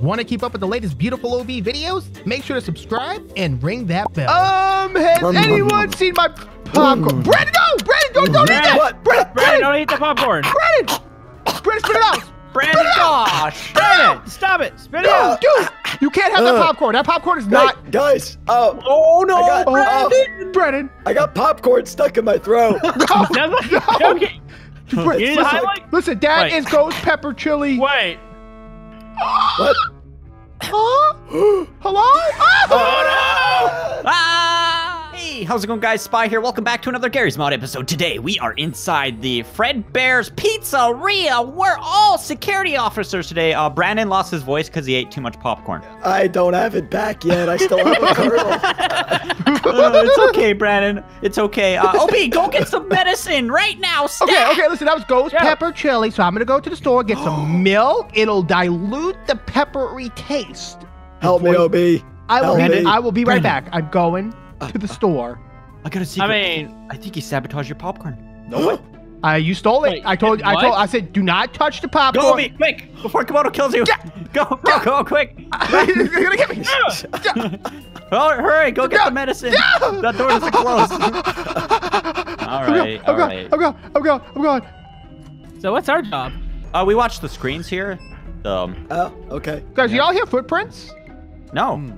Want to keep up with the latest beautiful OB videos? Make sure to subscribe and ring that bell. Has anyone seen my popcorn? Brandon, no! Brandon, don't eat that! What? Brandon, don't eat the popcorn! Brandon! Brandon, spit it out! Brandon, gosh! Brandon, stop it! Spit it out! Dude! You can't have that popcorn. That popcorn is not. Guys. Oh no, Brandon. Brandon. I got popcorn stuck in my throat. No. Okay. Listen, that is ghost pepper chili. Wait. What? Huh? Hello? Oh no! Hey, how's it going, guys? Spy here. Welcome back to another Garry's Mod episode. Today, we are inside the Fredbear's Pizzeria. We're all security officers today. Brandon lost his voice because he ate too much popcorn. I don't have it back yet. I still have a kernel. It's okay, Brandon. It's okay. OB, go get some medicine right now. Stat. Okay, listen. That was ghost pepper chili, so I'm going to go to the store and get some milk. It'll dilute the peppery taste. Help me, OB. I will be right back. I'm going to the store. I got a secret. I think he sabotaged your popcorn. No way. You stole it. Wait, I said, do not touch the popcorn. Go, OB, quick, before Komodo kills you. Yeah. Go, quick. He's gonna get me. Oh, hurry, go get the medicine. That door is closed. All right. I'm going. So what's our job? We watch the screens here. Okay. Guys, y'all hear footprints? No.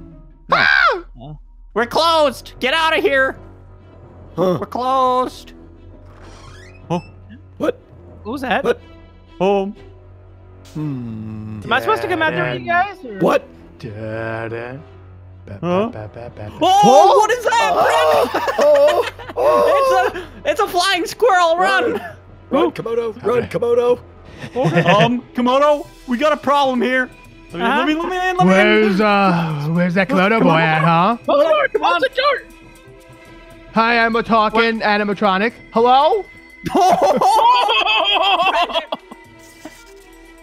We're closed! Get out of here! Huh. We're closed! Oh. What was that? What? Am I supposed to come out there with you guys? Or? What? Oh, what is that? It's a flying squirrel! Run! Run, Komodo! Run, Komodo! Okay. Komodo, we got a problem here. Where's that Komodo boy at, huh? Hi, I'm a talking animatronic. Hello?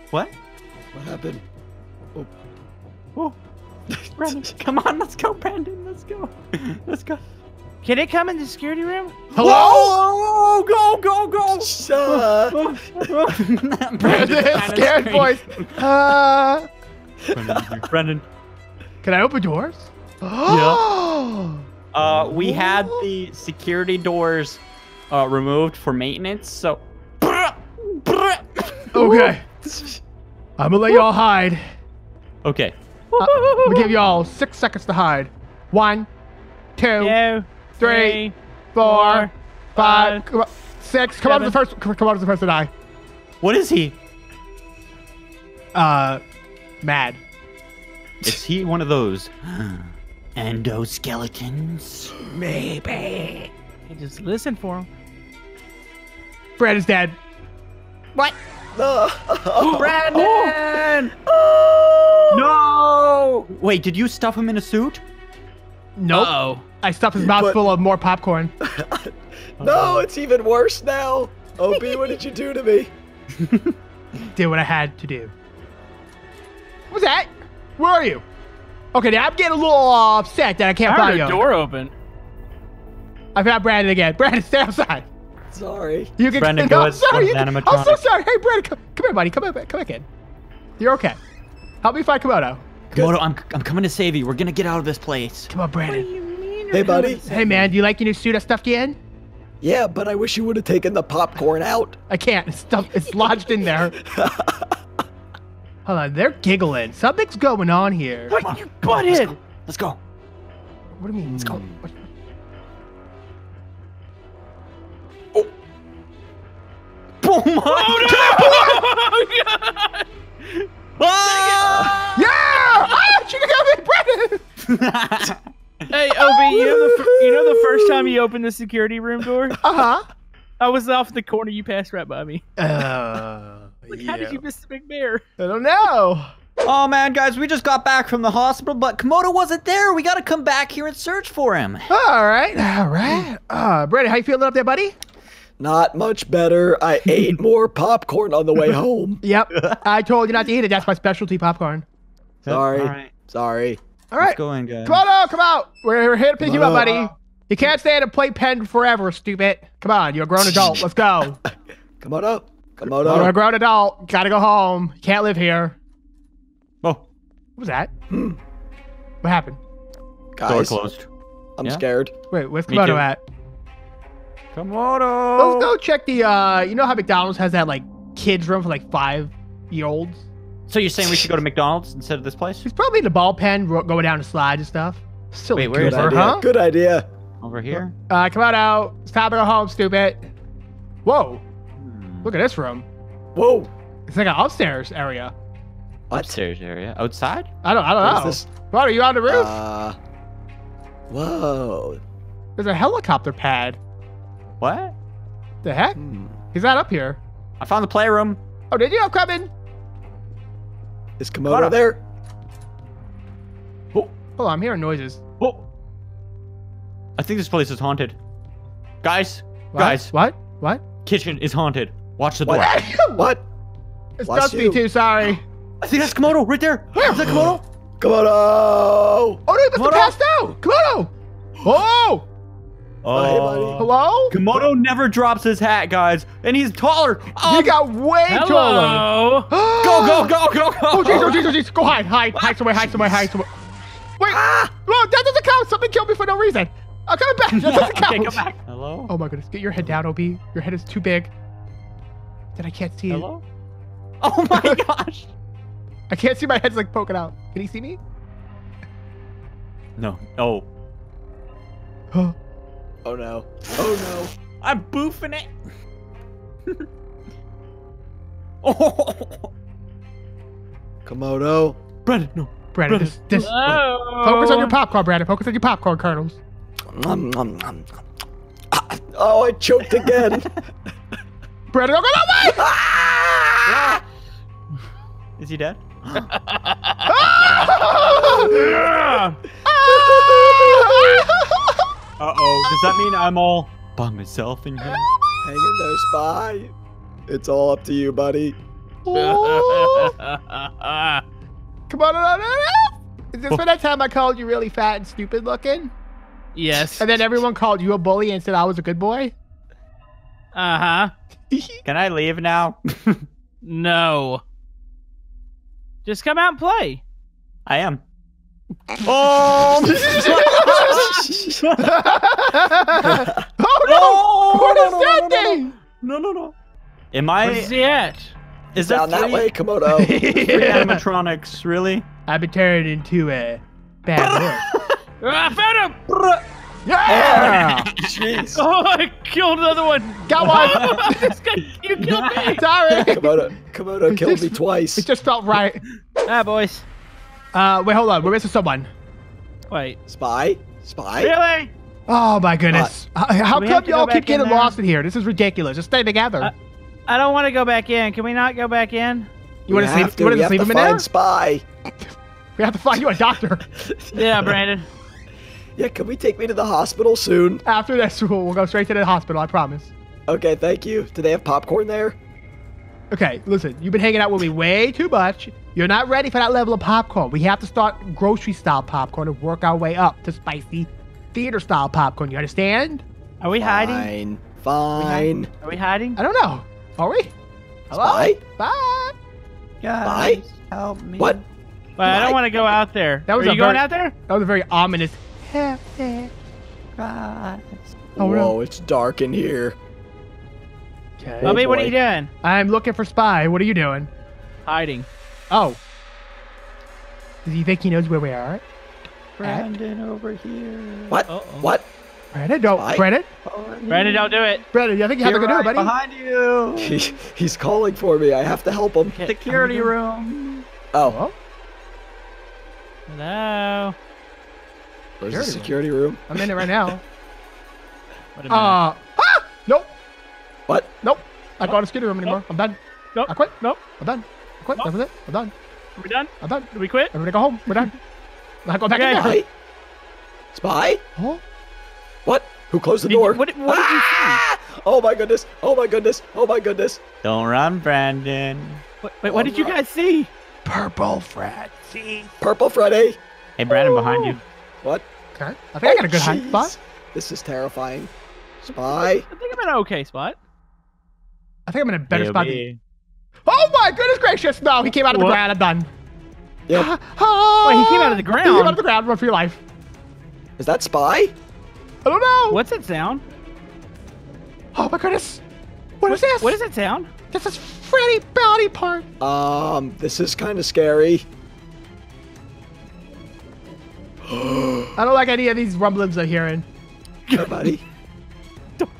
What? What happened? Oh. Brandon, come on, let's go, Brandon. Let's go. Can it come in the security room? Hello? Whoa! Go! Shut up. Brandon, scared voice. Brendan, can I open doors? Yeah. We had the security doors removed for maintenance, so. Okay. I'm gonna let y'all hide. Okay. I'm gonna give y'all 6 seconds to hide. 1, 2, 3, 4, 5, 6. Come out of the first. Come out of the first to die. What is he? Mad. Is he one of those endoskeletons? Maybe. I just listen for him. Brad is dead. What? Brandon! No! Wait, did you stuff him in a suit? Nope. I stuffed his mouth full of more popcorn. No, it's even worse now. OB, what did you do to me? Did what I had to do. What's that? Where are you? Okay, now I'm getting a little upset that I can't find you. I heard a door open. I found Brandon again. Brandon, stay outside. Sorry. You can. Brandon, go outside. I'm so sorry. Hey, Brandon, come here, buddy. Come back in. You're okay. Help me find Komodo. Komodo, I'm coming to save you. We're gonna get out of this place. Come on, Brandon. What do you mean? Hey, buddy. Hey, man. Do you like your new suit I stuffed you in? Yeah, but I wish you would have taken the popcorn out. I can't. It's lodged in there. Hold on, they're giggling. Something's going on here. What? You butted! Let's go. What do you mean? Let's go. Oh. Oh my god! Oh! Yeah! Ah! She got me, Brandon! Hey, OB, you know the first time you opened the security room door? I was off the corner. You passed right by me. Like, how did you miss the big bear? I don't know. Oh, man, guys, we just got back from the hospital, but Komodo wasn't there. We got to come back here and search for him. All right. Brandon, how you feeling up there, buddy? Not much better. I ate more popcorn on the way home. Yep. I told you not to eat it. That's my specialty popcorn. Sorry. Sorry. All right. Let's go in, guys. Komodo, come out. We're here to pick you up, buddy. You can't stay in a play pen forever, stupid. Come on. You're a grown adult. Let's go. Komodo. Komodo. You're a grown adult. Gotta go home. Can't live here. Oh. What was that? What happened? Guys, door closed. I'm scared. Wait, where's Komodo at? Komodo! Let's go check the, you know how McDonald's has that, like, kids room for, like, 5-year-olds? So you're saying we should go to McDonald's instead of this place? It's probably the ball pen going down the slide and stuff. Silly. Wait, where is her, huh? Good idea. Over here? Komodo, it's time to go home, stupid. Whoa. Look at this room. Whoa. It's like an upstairs area. What? Upstairs area? Outside? I don't know. What, are you on the roof? Whoa. There's a helicopter pad. What? The heck? He's not up here. I found the playroom. Oh, did you? I'm coming. Is Komodo there? Oh. Oh, I'm hearing noises. Oh. I think this place is haunted. Guys. What? Guys. What? What? Kitchen is haunted. Watch the door. What? It's dusty too, sorry. I think that's Komodo right there. Where? Is that Komodo? Komodo! Oh, dude, that's Komodo. The past out! Komodo! Oh! Oh, hey, buddy. Hello? Komodo never drops his hat, guys. And he's taller. Oh, he got way taller. Go. Oh, jeez, jeez. Go hide. Hide somewhere. Wait. Look, that doesn't count. Something killed me for no reason. I'm coming back. That doesn't count. Okay, come back. Hello? Oh, my goodness. Get your head down, OB. Your head is too big. That I can't see. Hello? Oh, my gosh. I can't see, my head's like poking out. Can he see me? No. Oh. Oh. Oh no. Oh no. I'm boofing it. Oh. Komodo. Brandon, no. Brandon, this. Oh. Focus on your popcorn, Brandon. Focus on your popcorn kernels. Oh, I choked again. Brandon, don't go that way! Ah! Is he dead? Uh-oh, does that mean I'm all by myself in here? Hang in there, spy. It's all up to you, buddy. Come on. Is this for that time I called you really fat and stupid looking? Yes. And then everyone called you a bully and said I was a good boy? Uh-huh. Can I leave now? No. Just come out and play. I am. Oh! Oh no! What is that thing? No. Am I? Where's he at? Is that that way, Komodo? Animatronics, really? I've been turned into a bad boy. I found him! Yeah! Jeez! Oh, I killed another one. Got one! This guy, you killed me! Sorry. Komodo killed me twice. It just felt right. Ah, boys. Wait, hold on. We're missing someone. Wait. Spy? Really? Oh, my goodness. How come y'all keep getting lost in here? This is ridiculous. Just stay together. I don't want to go back in. Can we not go back in? You want to sleep in there? We have to find Spy. We have to find you a doctor. Yeah, Brandon. Yeah, can we take me to the hospital soon? After this, we'll go straight to the hospital, I promise. Okay, thank you. Do they have popcorn there? Okay, listen, you've been hanging out with me way too much. You're not ready for that level of popcorn. We have to start grocery-style popcorn and work our way up to spicy theater-style popcorn. You understand? Are we hiding? Fine. Are we hiding? I don't know. Are we? Hello? Bye. Bye. Guys, help me. What? Well, I don't want to go out there. Are you going out there? That was a very ominous... Whoa, it's dark in here. Okay. Bobby, what are you doing? I'm looking for Spy. What are you doing? Hiding. Oh. Does he think he knows where we are? Brandon over here. What? Uh-oh. What? Brandon, don't. Brandon? Brandon, don't do it. Brandon, I think you have to go do it, buddy. Behind you. He's calling for me. I have to help him. Security room. Oh. Hello. Where's the security room? I'm in it right now. Nope. What? Nope. I don't want a security room anymore. I'm done. Nope. I quit. Nope. I'm done. I quit. That was it. I'm done. Are we done? I'm done. Did we quit? Everybody go home. We're done. I go back in there. Spy? Huh? What? Who closed the door? What did you see? Oh my goodness. Oh my goodness. Oh my goodness. Don't run, Brandon. Wait, what did you guys see? Purple Freddy. Purple Freddy. Hey, Brandon, behind you. What? Okay. I think I got a good high spot. This is terrifying. Spy. I think I'm in an okay spot. I think I'm in a better spot. Oh my goodness gracious! No, he came out of the ground. I'm done. Yep. Wait, he came out of the ground. He came out of the ground. Run for your life. Is that Spy? I don't know. What's that sound? Oh my goodness. What is this? What is that sound? This is Freddy Bounty Park. This is kind of scary. I don't like any of these rumblings I'm hearing. Hey, buddy.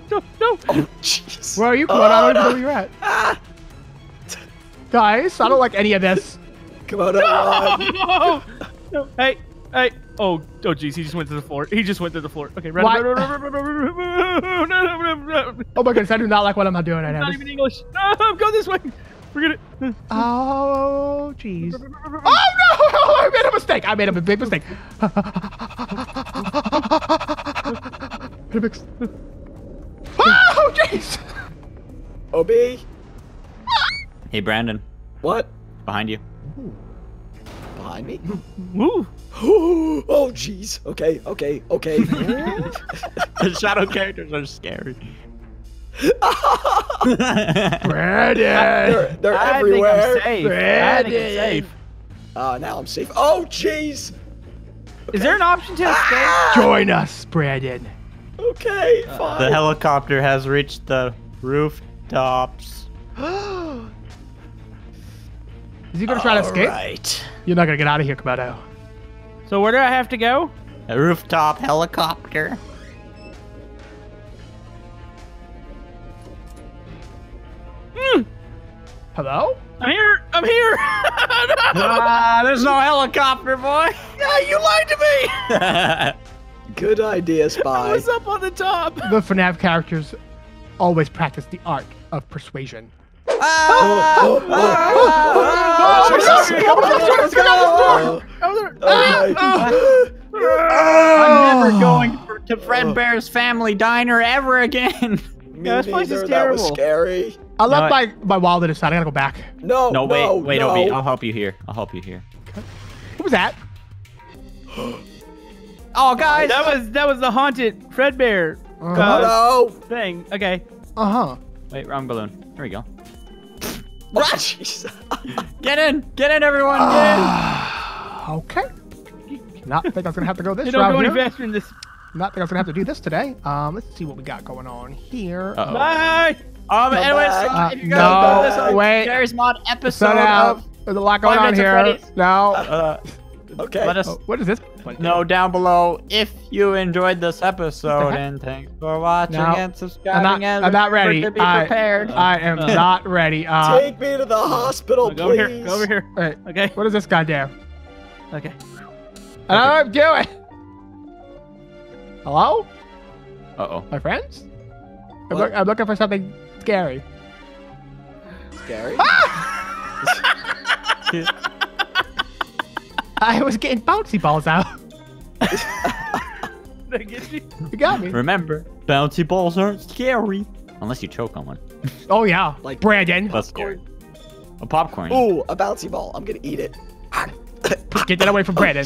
No. Oh, jeez. Where are you, Claude? I don't know where you're at. Ah. Guys, I don't like any of this. Come on, no. Hey. Oh, jeez. He just went to the floor. Okay, run. Oh, my goodness. I do not like what I'm doing right now. Not even English. No, go this way. Forget it. Oh, jeez. Oh, no. I made a mistake. I made a big mistake. Oh, jeez. OB. Hey, Brandon. What? Behind you. Ooh. Behind me? Woo! Oh, jeez. Okay. The shadow characters are scary. Brandon! They're everywhere. I think I'm safe. Now I'm safe. Oh, jeez! Okay. Is there an option to escape? Join us, Brandon. Okay, fine. The helicopter has reached the rooftops. Is he gonna try to escape? Right. You're not gonna get out of here, Komodo. So where do I have to go? A rooftop helicopter. Hello? I'm here. There's no helicopter, boy. Yeah, you lied to me. Good idea, Spy. I was up on the top. The FNAF characters always practice the art of persuasion. I'm never going to Fredbear's Family Diner ever again. Yeah, this place is terrible. That was scary. I left my wallet aside. I gotta go back. No, wait, OB. I'll help you here. Okay. What was that? Oh, guys, that was the haunted Fredbear thing. Okay. Wait, wrong balloon. Here we go. Rush! Get in, everyone! Get in! Okay. Not think I was gonna have to go this route. Don't go any faster than this. Not think I was gonna have to do this today. Let's see what we got going on here. Uh-oh. Bye. Anyways, if you guys this on Garry's Mod episode of there's a lot going on here. No. Okay. What is this? No, down below if you enjoyed this episode, and thanks for watching and subscribing. I'm not ready. I am not ready. Take me to the hospital, please. Go over here. All right. Okay. What is this goddamn? Okay. I don't know what I'm doing. Hello? My friends? I'm looking for something scary. Scary? Ah! I was getting bouncy balls out. Did I get you? You got me. Remember, bouncy balls aren't scary. Unless you choke on one. Oh, yeah. Like Brandon. Popcorn. A popcorn. Ooh, a bouncy ball. I'm going to eat it. Get that away from Brandon.